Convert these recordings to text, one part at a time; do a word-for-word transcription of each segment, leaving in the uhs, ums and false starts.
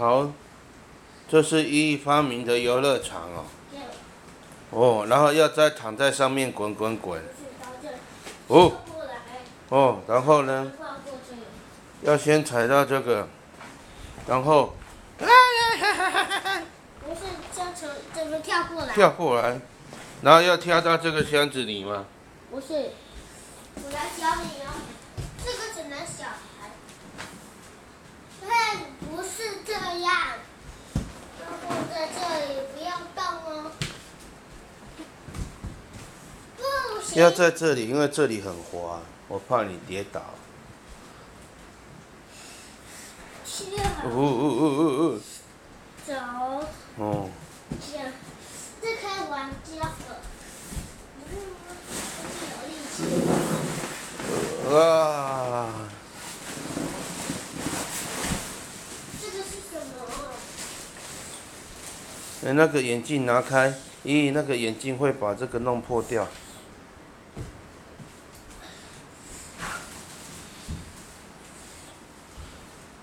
好，这是一一发明的游乐场哦。哦，然后要再躺在上面滚滚滚。哦。哦，然后呢？要先踩到这个，然后。不是，这从这边跳过来。跳过来，然后要跳到这个箱子里吗？不是。我来教你哦，这个只能小孩，但不是这样，放在这里不要动哦。不行。要在这里，因为这里很滑，我怕你跌倒。哦哦哦哦哦。走。哦。这样，这可以玩这个。 哇！这个是什么？哎，那个眼镜拿开，咦，那个眼镜会把这个弄破掉。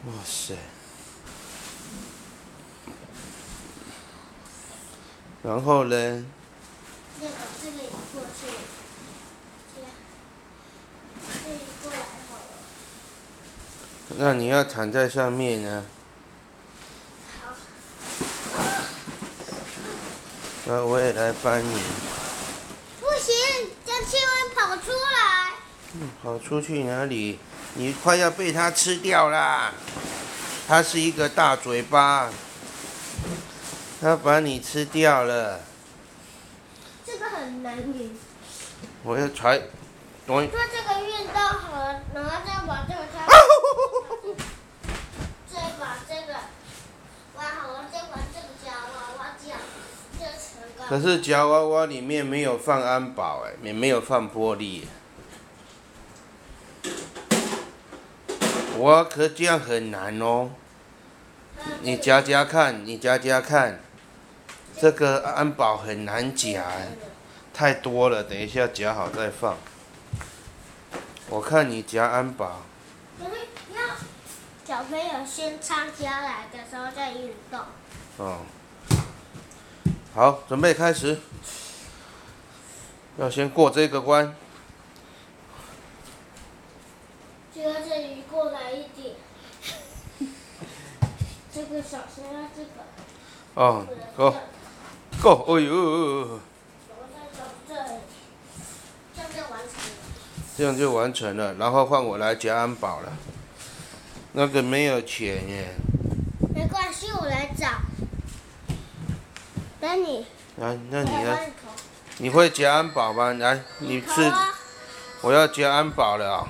哇塞！然后呢？这个这个也过去了。 那你要躺在上面呢。好。那我也来帮你。不行，这样气会跑出来。嗯，跑出去哪里？你快要被它吃掉啦！它是一个大嘴巴，它把你吃掉了。这个很难赢。我要踩。 做这个运动好了，然后再把这个拆，再把这个玩好了，再把这个夹娃娃夹，这成功。可是夹娃娃里面没有放安保哎，也没有放玻璃。哇，可这样很难哦。你夹夹看，你夹夹看，这个安保很难夹，太多了，等一下夹好再放。 我看你夹安保。可是要小朋友先参加来的时候再运动。哦。好，准备开始。要先过这个关。就要这里过来一点。这个小心要这个。哦 ，Go Go， 哎呦。 这样就完成了，然后换我来夹安保了。那个没有钱耶。没关系，我来找。等你。来，那你呢？你会夹安保吗？来，你是。我要夹安保了啊、